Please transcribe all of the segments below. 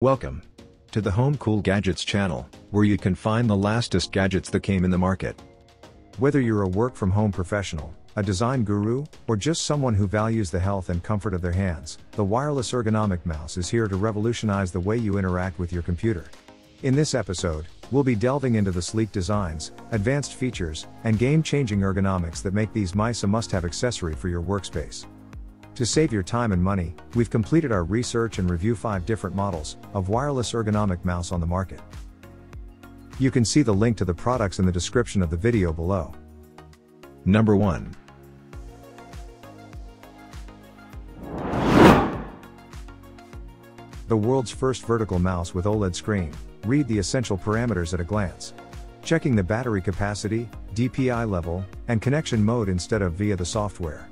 Welcome to the Home Cool Gadgets channel, where you can find the latest gadgets that came in the market. Whether you're a work-from-home professional, a design guru, or just someone who values the health and comfort of their hands, the wireless ergonomic mouse is here to revolutionize the way you interact with your computer. In this episode, we'll be delving into the sleek designs, advanced features, and game-changing ergonomics that make these mice a must-have accessory for your workspace. To save your time and money, we've completed our research and review 5 different models of wireless ergonomic mouse on the market. You can see the link to the products in the description of the video below. Number 1. The world's first vertical mouse with OLED screen. Read the essential parameters at a glance. Checking the battery capacity, DPI level, and connection mode instead of via the software.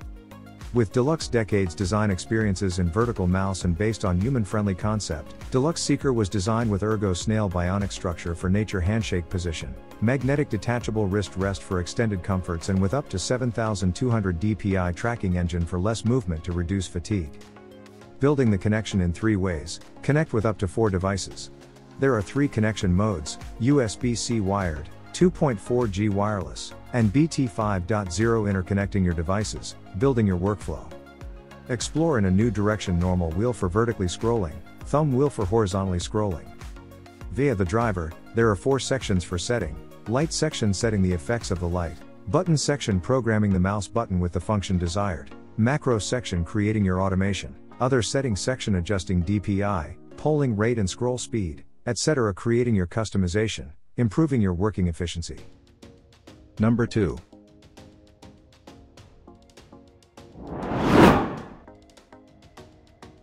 With Deluxe decades design experiences in vertical mouse and based on human-friendly concept, Deluxe Seeker was designed with Ergo snail bionic structure for nature handshake position, magnetic detachable wrist rest for extended comforts, and with up to 7,200 DPI tracking engine for less movement to reduce fatigue. Building the connection in 3 ways, connect with up to 4 devices. There are 3 connection modes, USB-C wired, 2.4G wireless, and BT5.0 interconnecting your devices, building your workflow. Explore in a new direction. Normal wheel for vertically scrolling, thumb wheel for horizontally scrolling. Via the driver, there are 4 sections for setting, light section setting the effects of the light, button section programming the mouse button with the function desired, macro section creating your automation, other setting section adjusting DPI, polling rate and scroll speed, etc. creating your customization, improving your working efficiency. Number 2.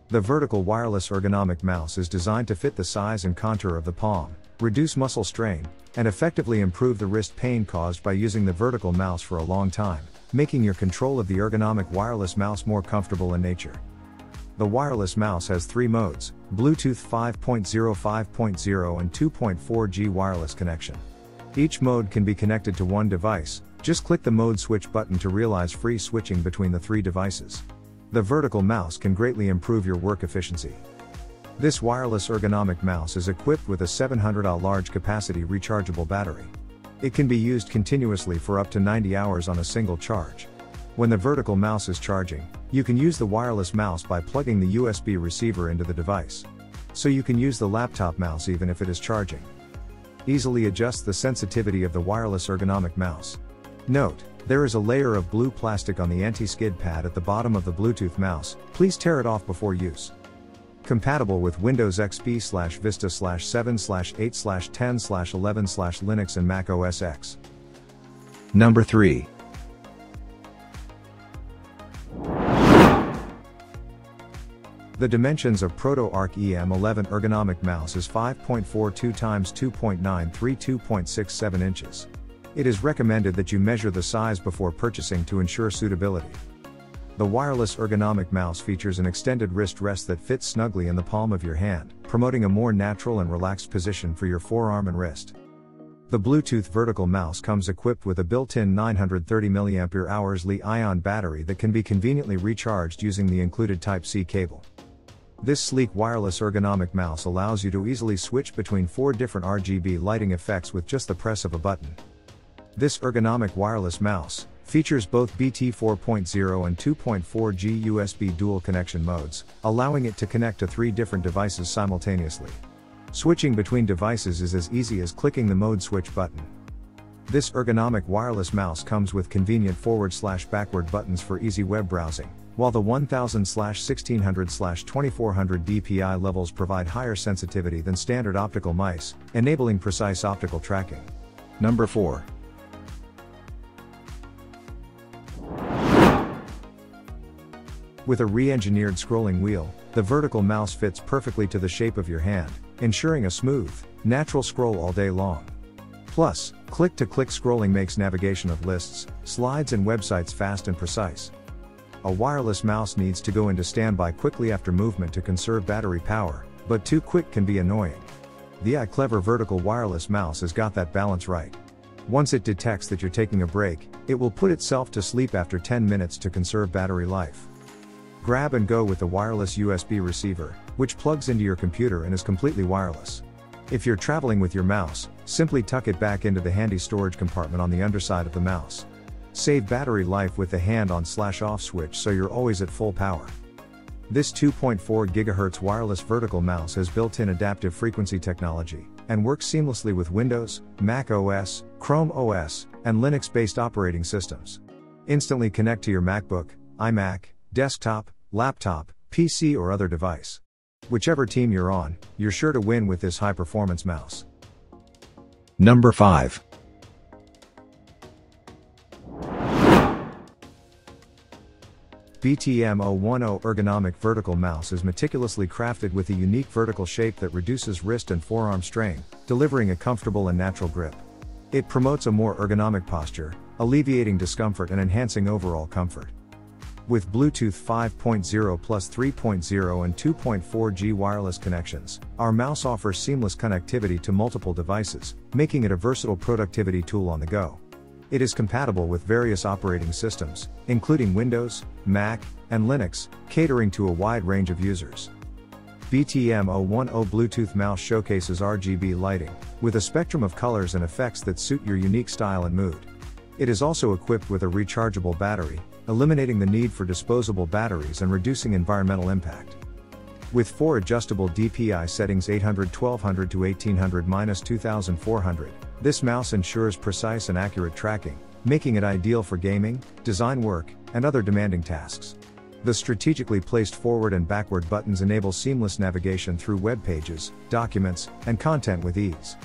The vertical wireless ergonomic mouse is designed to fit the size and contour of the palm, reduce muscle strain, and effectively improve the wrist pain caused by using the vertical mouse for a long time, making your control of the ergonomic wireless mouse more comfortable in nature. The wireless mouse has 3 modes, Bluetooth 5.0, 5.0 and 2.4G wireless connection. Each mode can be connected to 1 device, just click the mode switch button to realize free switching between the 3 devices. The vertical mouse can greatly improve your work efficiency. This wireless ergonomic mouse is equipped with a 700Ah large capacity rechargeable battery. It can be used continuously for up to 90 hours on a single charge. When the vertical mouse is charging, you can use the wireless mouse by plugging the USB receiver into the device. So you can use the laptop mouse even if it is charging. Easily adjust the sensitivity of the wireless ergonomic mouse. Note, there is a layer of blue plastic on the anti-skid pad at the bottom of the Bluetooth mouse, please tear it off before use. Compatible with Windows XP/Vista/7/8/10/11/Linux and Mac OS X. Number 3. The dimensions of Proto-Arc EM11 ergonomic mouse is 5.42 × 2.932.67 inches. It is recommended that you measure the size before purchasing to ensure suitability. The wireless ergonomic mouse features an extended wrist rest that fits snugly in the palm of your hand, promoting a more natural and relaxed position for your forearm and wrist. The Bluetooth vertical mouse comes equipped with a built-in 930 mAh Li-ion battery that can be conveniently recharged using the included Type-C cable. This sleek wireless ergonomic mouse allows you to easily switch between 4 different RGB lighting effects with just the press of a button. This ergonomic wireless mouse features both BT 4.0 and 2.4G USB dual connection modes, allowing it to connect to 3 different devices simultaneously. Switching between devices is as easy as clicking the mode switch button. This ergonomic wireless mouse comes with convenient forward/backward buttons for easy web browsing, while the 1000/1600/2400 DPI levels provide higher sensitivity than standard optical mice, enabling precise optical tracking. Number 4. With a re-engineered scrolling wheel, the vertical mouse fits perfectly to the shape of your hand, ensuring a smooth, natural scroll all day long. Plus, click-to-click scrolling makes navigation of lists, slides and websites fast and precise. A wireless mouse needs to go into standby quickly after movement to conserve battery power, but too quick can be annoying. The iClever vertical wireless mouse has got that balance right. Once it detects that you're taking a break, it will put itself to sleep after 10 minutes to conserve battery life. Grab and go with the wireless USB receiver, which plugs into your computer and is completely wireless. If you're traveling with your mouse, simply tuck it back into the handy storage compartment on the underside of the mouse. Save battery life with the hand on /off switch so you're always at full power. This 2.4 GHz wireless vertical mouse has built-in adaptive frequency technology, and works seamlessly with Windows, Mac OS, Chrome OS, and Linux-based operating systems. Instantly connect to your MacBook, iMac, desktop, laptop, PC or other device. Whichever team you're on, you're sure to win with this high-performance mouse. Number 5. BTM010 ergonomic vertical mouse is meticulously crafted with a unique vertical shape that reduces wrist and forearm strain, delivering a comfortable and natural grip. It promotes a more ergonomic posture, alleviating discomfort and enhancing overall comfort. With Bluetooth 5.0 plus 3.0 and 2.4G wireless connections, our mouse offers seamless connectivity to multiple devices, making it a versatile productivity tool on the go. It is compatible with various operating systems, including Windows, Mac, and Linux, catering to a wide range of users. BTM010 Bluetooth mouse showcases RGB lighting, with a spectrum of colors and effects that suit your unique style and mood. It is also equipped with a rechargeable battery, eliminating the need for disposable batteries and reducing environmental impact. With 4 adjustable DPI settings 800-1200 to 1800-2400, this mouse ensures precise and accurate tracking, making it ideal for gaming, design work, and other demanding tasks. The strategically placed forward and backward buttons enable seamless navigation through web pages, documents, and content with ease.